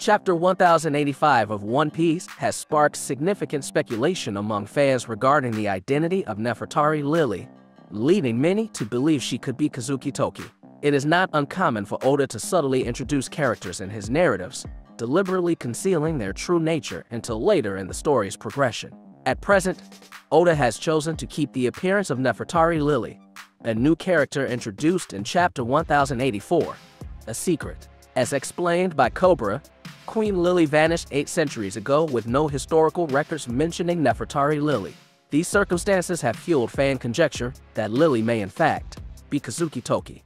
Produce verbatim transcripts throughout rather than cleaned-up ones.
Chapter one thousand eighty-five of One Piece has sparked significant speculation among fans regarding the identity of Nefertari Lily, leading many to believe she could be Kozuki Toki. It is not uncommon for Oda to subtly introduce characters in his narratives, deliberately concealing their true nature until later in the story's progression. At present, Oda has chosen to keep the appearance of Nefertari Lily, a new character introduced in Chapter one thousand eighty-four, a secret. As explained by Cobra, Queen Lily vanished eight centuries ago with no historical records mentioning Nefertari Lily. These circumstances have fueled fan conjecture that Lily may in fact be Kozuki Toki.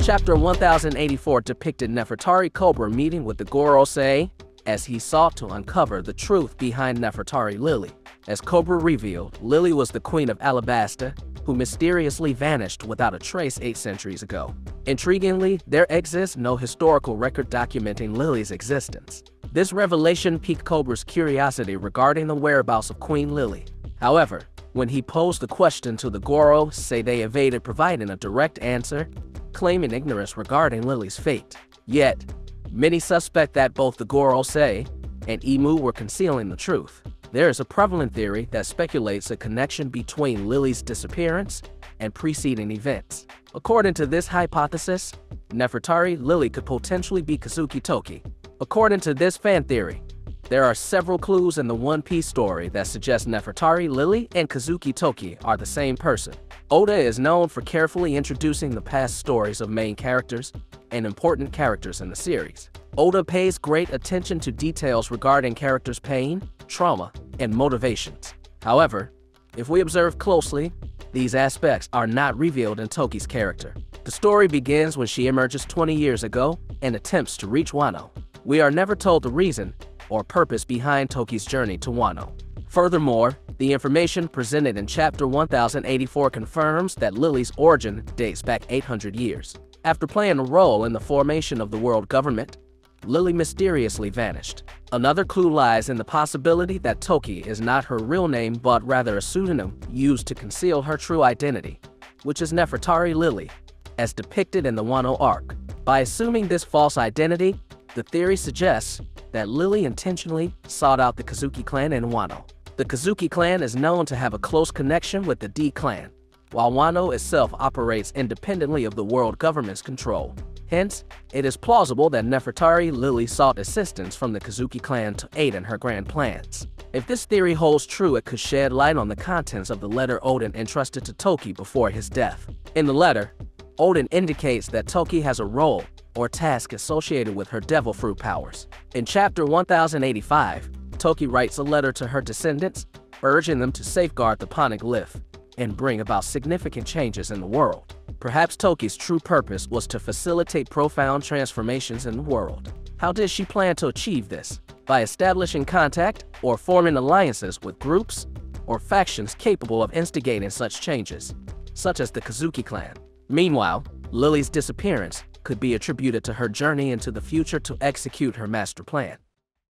Chapter one thousand eighty-four depicted Nefertari Cobra meeting with the Gorosei as he sought to uncover the truth behind Nefertari Lily. As Cobra revealed, Lily was the queen of Alabasta, who mysteriously vanished without a trace eight centuries ago. Intriguingly, there exists no historical record documenting Lily's existence. This revelation piqued Cobra's curiosity regarding the whereabouts of Queen Lily. However, when he posed the question to the Gorosei, they evaded providing a direct answer, claiming ignorance regarding Lily's fate. Yet, many suspect that both the Gorosei and Emu were concealing the truth. There is a prevalent theory that speculates a connection between Lily's disappearance and preceding events. According to this hypothesis, Nefertari Lily could potentially be Kozuki Toki. According to this fan theory, there are several clues in the One Piece story that suggest Nefertari Lily and Kozuki Toki are the same person. Oda is known for carefully introducing the past stories of main characters and important characters in the series. Oda pays great attention to details regarding characters' pain, trauma, and motivations. However, if we observe closely, these aspects are not revealed in Toki's character. The story begins when she emerges twenty years ago and attempts to reach Wano. We are never told the reason or purpose behind Toki's journey to Wano. Furthermore, the information presented in Chapter one thousand eighty-four confirms that Lily's origin dates back eight hundred years. After playing a role in the formation of the world government, Lily mysteriously vanished. Another clue lies in the possibility that Toki is not her real name but rather a pseudonym used to conceal her true identity, which is Nefertari Lily, as depicted in the Wano arc. By assuming this false identity, the theory suggests that Lily intentionally sought out the Kozuki clan in Wano. The Kozuki clan is known to have a close connection with the D clan, while Wano itself operates independently of the world government's control. Hence, it is plausible that Nefertari Lily sought assistance from the Kozuki clan to aid in her grand plans. If this theory holds true, it could shed light on the contents of the letter Odin entrusted to Toki before his death. In the letter, Odin indicates that Toki has a role or task associated with her devil fruit powers. In Chapter one thousand eighty-five, Toki writes a letter to her descendants, urging them to safeguard the Poneglyph and bring about significant changes in the world. Perhaps Toki's true purpose was to facilitate profound transformations in the world. How did she plan to achieve this? By establishing contact or forming alliances with groups or factions capable of instigating such changes, such as the Kozuki clan. Meanwhile, Lily's disappearance could be attributed to her journey into the future to execute her master plan.